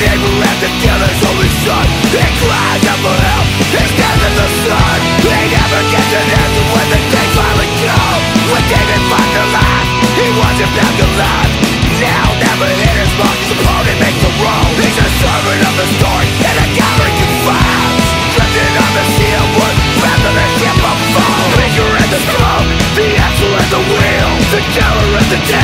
they will let the killer's only son. He cries out for help, he's dead in the sun. He never gets an answer when the day finally comes. When David found the life, he wasn't back alive. Now never hit his mark, his opponent makes a roll. He's a servant of the story, and a gallery confined. Drifting on the sea of wood, rather than ship of foam. The finger and the throat, the axle and the wheel, the killer and the dead.